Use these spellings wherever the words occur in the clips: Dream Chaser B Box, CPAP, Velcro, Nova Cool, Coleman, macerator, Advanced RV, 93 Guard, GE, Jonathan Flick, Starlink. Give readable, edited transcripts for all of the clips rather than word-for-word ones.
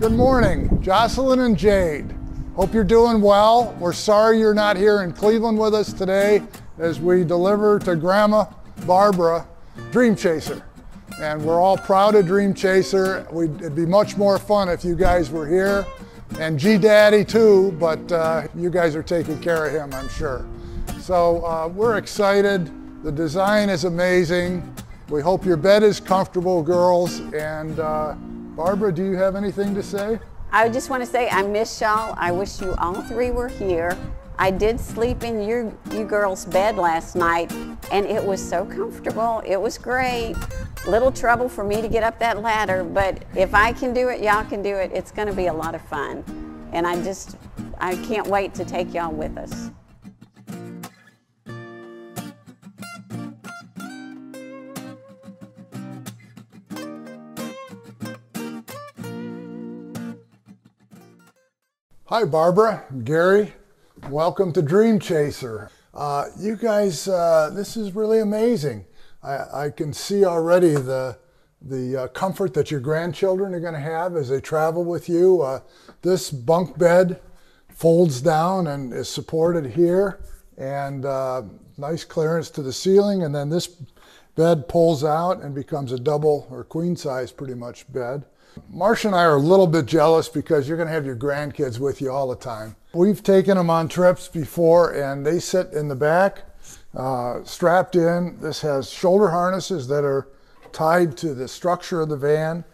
Good morning, Jocelyn and Jade. Hope you're doing well. We're sorry you're not here in Cleveland with us today as we deliver to Grandma Barbara Dream Chaser. And we're all proud of Dream Chaser. It'd be much more fun if you guys were here. And G-Daddy too, but you guys are taking care of him, I'm sure. So we're excited. The design is amazing. We hope your bed is comfortable, girls. And Barbara, do you have anything to say? I just want to say I miss y'all. I wish you all three were here. I did sleep in you girls' bed last night, and it was so comfortable. It was great. Little trouble for me to get up that ladder, but if I can do it, y'all can do it. It's going to be a lot of fun. And I can't wait to take y'all with us. Hi, Barbara, Gary. Welcome to Dream Chaser. You guys, this is really amazing. I can see already the comfort that your grandchildren are going to have as they travel with you. This bunk bed folds down and is supported here, and nice clearance to the ceiling. And then this bed pulls out and becomes a double or queen size pretty much bed. Marsh and I are a little bit jealous because you're going to have your grandkids with you all the time. We've taken them on trips before, and they sit in the back, strapped in. This has shoulder harnesses that are tied to the structure of the van,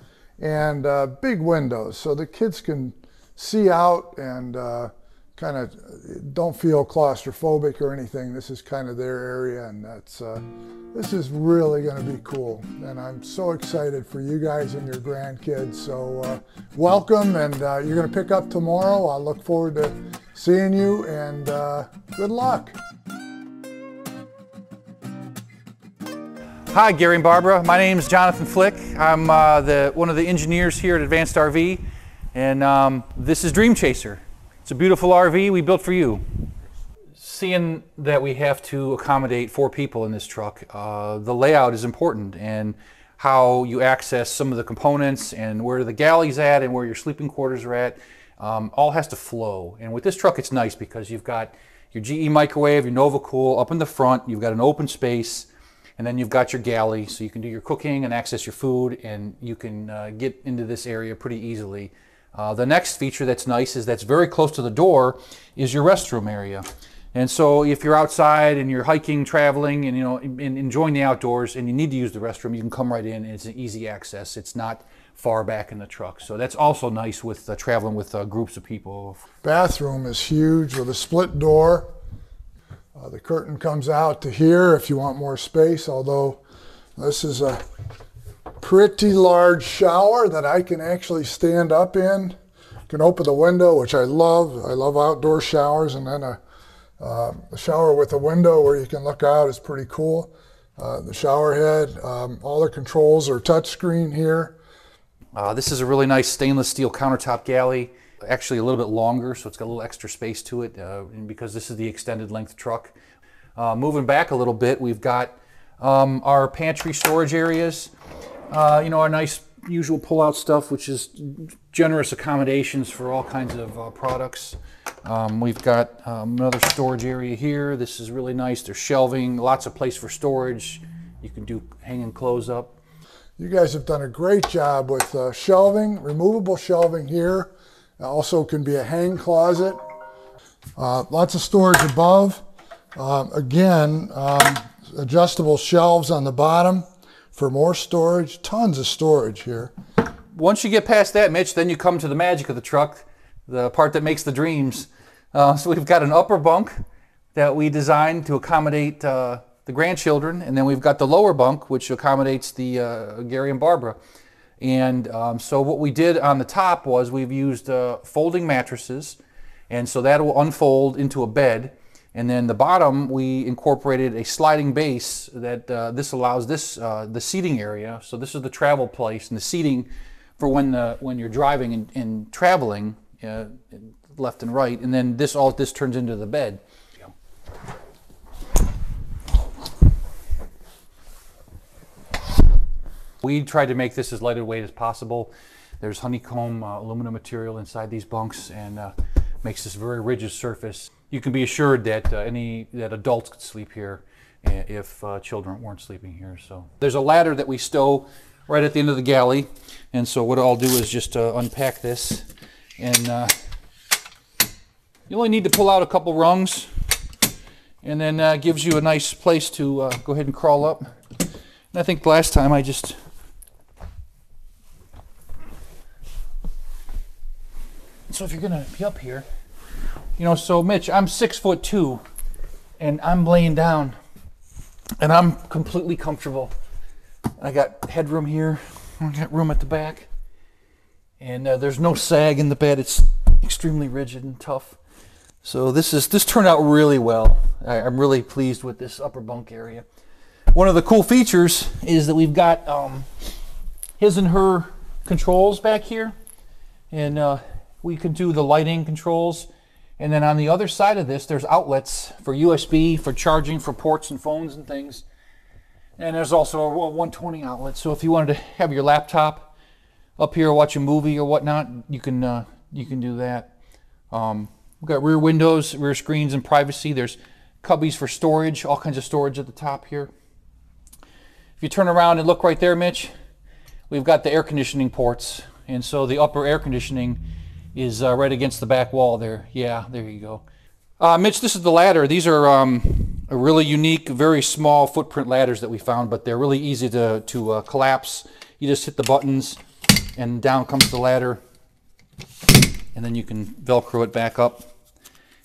and big windows so the kids can see out and kind of don't feel claustrophobic or anything. This is kind of their area, and that's this is really going to be cool, and I'm so excited for you guys and your grandkids. So welcome, and you're going to pick up tomorrow. I look forward to seeing you, and good luck. Hi, Gary and Barbara. My name is Jonathan Flick. I'm one of the engineers here at Advanced RV, and this is Dream Chaser. It's a beautiful RV we built for you. Seeing that we have to accommodate 4 people in this truck, the layout is important, and how you access some of the components and where the galley's at and where your sleeping quarters are at, all has to flow. And with this truck, it's nice because you've got your GE microwave, your Nova Cool up in the front, you've got an open space, and then you've got your galley so you can do your cooking and access your food, and you can get into this area pretty easily. The next feature that's nice is that's very close to the door is your restroom area. And so if you're outside and you're hiking, traveling, and enjoying the outdoors, and you need to use the restroom, you can come right in, and it's an easy access. It's not far back in the truck. So that's also nice with traveling with groups of people. Bathroom is huge with a split door. The curtain comes out to here if you want more space, although this is a pretty large shower that I can actually stand up in. You can open the window, which I love. I love outdoor showers, and then a shower with a window where you can look out is pretty cool. The shower head, all the controls are touchscreen here. This is a really nice stainless steel countertop galley. Actually a little bit longer, so it's got a little extra space to it because this is the extended length truck. Moving back a little bit, we've got our pantry storage areas. Our nice usual pull-out stuff, which is generous accommodations for all kinds of products. We've got another storage area here. This is really nice. There's shelving, lots of place for storage. You can do hanging clothes up. You guys have done a great job with shelving, removable shelving here. Also can be a hang closet. Lots of storage above. Adjustable shelves on the bottom. For more storage, tons of storage here. Once you get past that, Mitch, then you come to the magic of the truck, the part that makes the dreams. So we've got an upper bunk that we designed to accommodate the grandchildren, and then we've got the lower bunk, which accommodates the Gary and Barbara. And so what we did on the top was we've used folding mattresses, and so that will unfold into a bed. And then the bottom, we incorporated a sliding base that this allows the seating area. So this is the travel place and the seating for when you're driving and traveling left and right. And then this turns into the bed. Yeah. We tried to make this as light a weight as possible. There's honeycomb aluminum material inside these bunks and makes this very rigid surface. You can be assured that adults could sleep here if children weren't sleeping here. So there's a ladder that we stow right at the end of the galley, and so what I'll do is just unpack this, and you only need to pull out a couple rungs, and then gives you a nice place to go ahead and crawl up. And I think last time I just so if you're gonna be up here, you know, so Mitch, I'm 6'2", and I'm laying down, and I'm completely comfortable. I got headroom here. I got room at the back, and there's no sag in the bed. It's extremely rigid and tough. So this turned out really well. I'm really pleased with this upper bunk area. One of the cool features is that we've got his and her controls back here, and we can do the lighting controls, and then on the other side of this there's outlets for USB, for charging, for ports and phones and things, and there's also a 120 outlet, so if you wanted to have your laptop up here, watch a movie or whatnot, you can do that. We've got rear windows, rear screens, and privacy. There's cubbies for storage, all kinds of storage at the top here. If you turn around and look right there, Mitch, we've got the air conditioning ports, and so the upper air conditioning is right against the back wall there. Yeah, there you go. Mitch, this is the ladder. These are a really unique, very small footprint ladders that we found, but they're really easy to collapse. You just hit the buttons and down comes the ladder, and then you can Velcro it back up.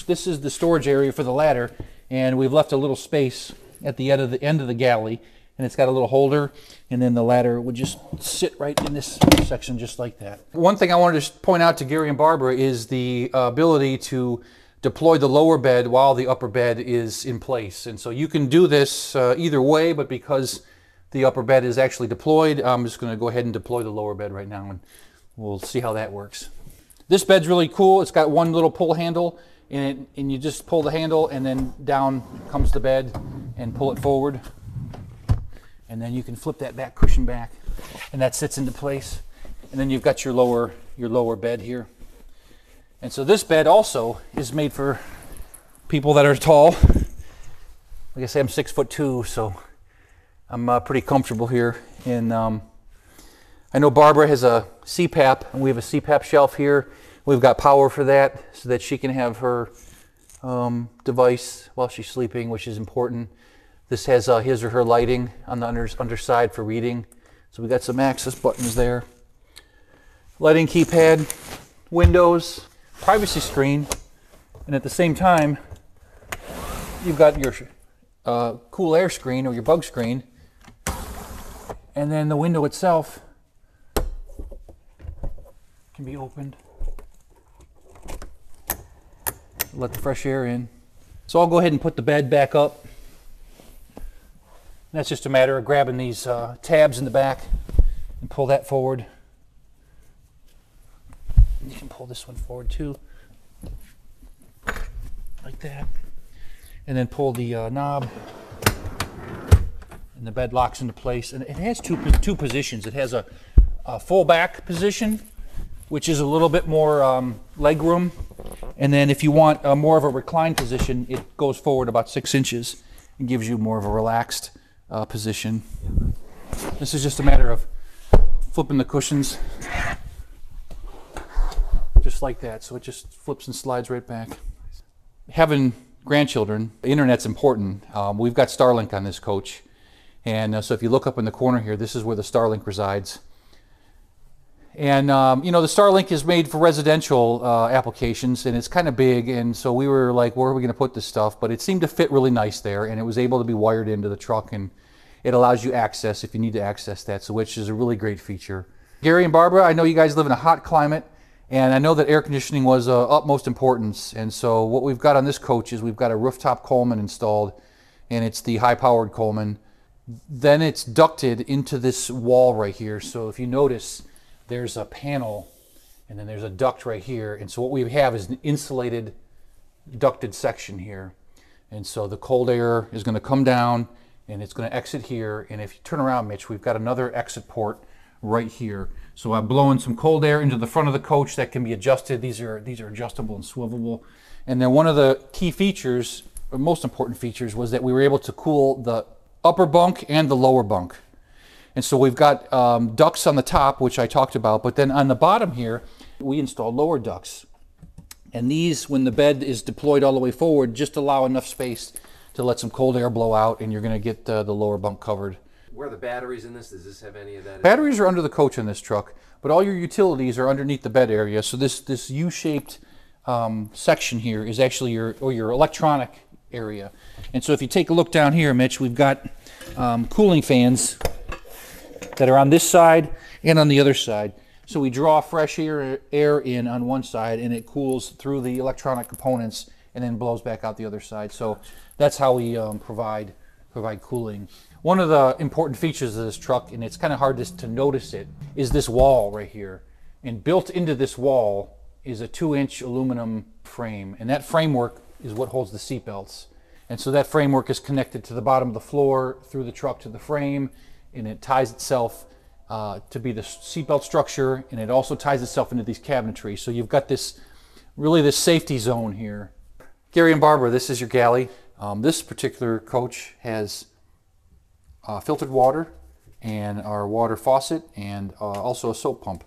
This is the storage area for the ladder, and we've left a little space at the end of the galley, and it's got a little holder, and then the ladder would just sit right in this section just like that. One thing I wanted to point out to Gary and Barbara is the ability to deploy the lower bed while the upper bed is in place. And so you can do this either way, but because the upper bed is actually deployed, I'm just going to go ahead and deploy the lower bed right now, and we'll see how that works. This bed's really cool. It's got one little pull handle, and you just pull the handle, and then down comes the bed and pull it forward. And then you can flip that back cushion back, and that sits into place. And then you've got your lower bed here. And so this bed also is made for people that are tall. Like I say, I'm 6'2", so I'm pretty comfortable here. And I know Barbara has a CPAP, and we have a CPAP shelf here. We've got power for that, so that she can have her device while she's sleeping, which is important. This has his or her lighting on the underside for reading. So we got some access buttons there. Lighting keypad, windows, privacy screen, and at the same time, you've got your cool air screen or your bug screen. And then the window itself can be opened. Let the fresh air in. So I'll go ahead and put the bed back up. That's just a matter of grabbing these tabs in the back and pull that forward. You can pull this one forward too, like that. And then pull the knob, and the bed locks into place. And it has two positions. It has a full back position, which is a little bit more leg room. And then if you want more of a reclined position, it goes forward about 6 inches and gives you more of a relaxed position. This is just a matter of flipping the cushions just like that, so it just flips and slides right back. Having grandchildren, the internet's important. We've got Starlink on this coach, and so if you look up in the corner here, this is where the Starlink resides. And you know, the Starlink is made for residential applications, and it's kind of big, and so we were like, where are we going to put this stuff? But it seemed to fit really nice there, and it was able to be wired into the truck, and it allows you access if you need to access that, so which is a really great feature. Gary and Barbara, I know you guys live in a hot climate, and I know that air conditioning was of utmost importance. And so what we've got on this coach is we've got a rooftop Coleman installed, and it's the high-powered Coleman. Then it's ducted into this wall right here. So if you notice, there's a panel, and then there's a duct right here. And so what we have is an insulated, ducted section here. And so the cold air is going to come down, and it's going to exit here. And if you turn around, Mitch, we've got another exit port right here. So I blow in some cold air into the front of the coach that can be adjusted. These are adjustable and swivelable. And then one of the key features, or most important features, was that we were able to cool the upper bunk and the lower bunk. And so we've got ducts on the top, which I talked about, but then on the bottom here, we install lower ducts. And these, when the bed is deployed all the way forward, just allow enough space to let some cold air blow out, and you're gonna get the lower bunk covered. Where are the batteries in this? Does this have any of that? Batteries are under the coach in this truck, but all your utilities are underneath the bed area. So this U-shaped section here is actually your electronic area. And so if you take a look down here, Mitch, we've got cooling fans that are on this side and on the other side. So we draw fresh air in on one side, and it cools through the electronic components and then blows back out the other side. So that's how we provide cooling. One of the important features of this truck, and it's kind of hard to notice it, is this wall right here. And built into this wall is a 2-inch aluminum frame, and that framework is what holds the seat belts. And so that framework is connected to the bottom of the floor through the truck to the frame, and it ties itself to be the seatbelt structure, and it also ties itself into these cabinetry. So you've got this safety zone here. Gary and Barbara, this is your galley. This particular coach has filtered water and our water faucet, and also a soap pump.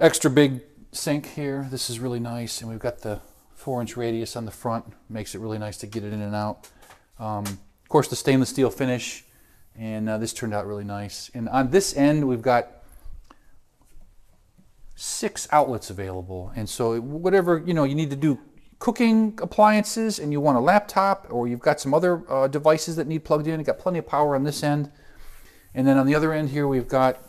Extra big sink here. This is really nice, and we've got the 4-inch radius on the front. Makes it really nice to get it in and out. Of course, the stainless steel finish, and this turned out really nice. And on this end, we've got 6 outlets available. And so whatever, you need to do cooking appliances, and you want a laptop, or you've got some other devices that need plugged in. You've got plenty of power on this end. And then on the other end here, we've got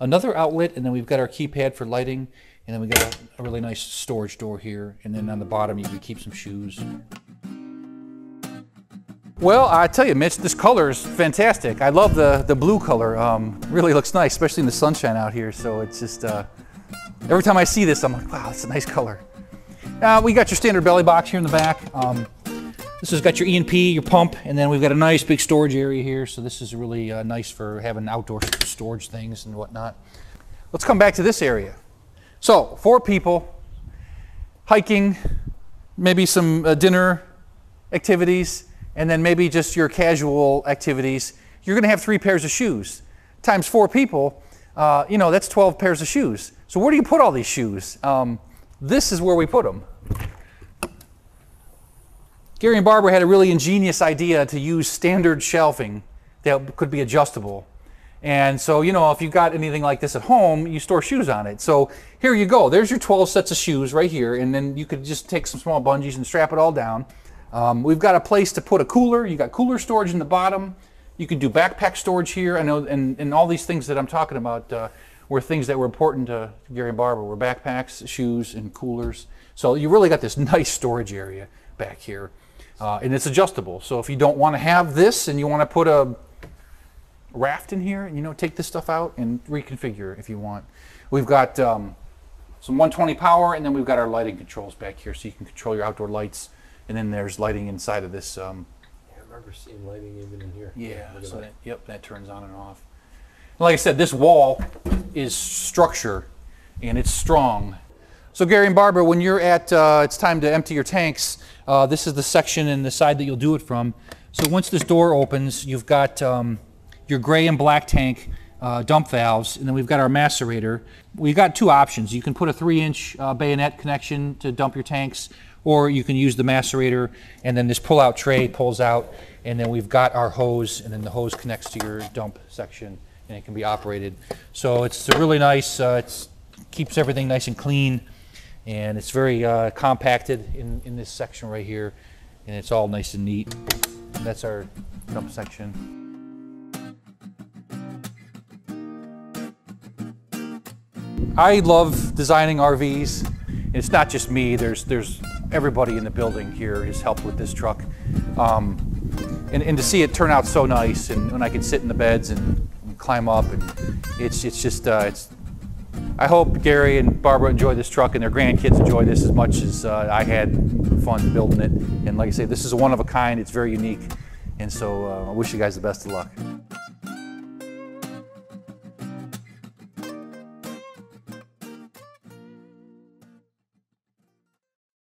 another outlet, and then we've got our keypad for lighting. And then we've got a really nice storage door here. And then on the bottom, you can keep some shoes. Well, I tell you, Mitch, this color is fantastic. I love the blue color. Really looks nice, especially in the sunshine out here. So it's just, every time I see this, I'm like, wow, that's a nice color. We got your standard belly box here in the back. This has got your E&P, your pump, and then we've got a nice big storage area here. So this is really nice for having outdoor storage things and whatnot. Let's come back to this area. So 4 people, hiking, maybe some dinner activities, and then maybe just your casual activities. You're gonna have 3 pairs of shoes. Times 4 people, that's 12 pairs of shoes. So where do you put all these shoes? This is where we put them. Gary and Barbara had a really ingenious idea to use standard shelving that could be adjustable. And so, if you've got anything like this at home, you store shoes on it. So here you go, there's your 12 sets of shoes right here, and then you could just take some small bungees and strap it all down. We've got a place to put a cooler. You got cooler storage in the bottom. You can do backpack storage here. I know, and all these things that I'm talking about were things that were important to Gary and Barbara, were backpacks, shoes, and coolers. So you really got this nice storage area back here, and it's adjustable. So if you don't want to have this and you want to put a raft in here, and take this stuff out and reconfigure if you want. We've got some 120 power, and then we've got our lighting controls back here, so you can control your outdoor lights. And then there's lighting inside of this. I remember seeing lighting even in here. Yeah, so that turns on and off. And like I said, this wall is structure, and it's strong. So Gary and Barbara, when you're at, it's time to empty your tanks, this is the section and the side that you'll do it from. So once this door opens, you've got your gray and black tank dump valves, and then we've got our macerator. We've got 2 options. You can put a 3-inch bayonet connection to dump your tanks, or you can use the macerator, and then this pull-out tray pulls out, and then we've got our hose, and then the hose connects to your dump section, and it can be operated. So it's really nice, it keeps everything nice and clean, and it's very compacted in this section right here, and it's all nice and neat. That's our dump section. I love designing RVs. It's not just me, there's everybody in the building here has helped with this truck. And to see it turn out so nice, and when I can sit in the beds and climb up, and it's just, I hope Gary and Barbara enjoy this truck, and their grandkids enjoy this as much as I had fun building it. And like I say, this is a one of a kind, it's very unique. And so I wish you guys the best of luck.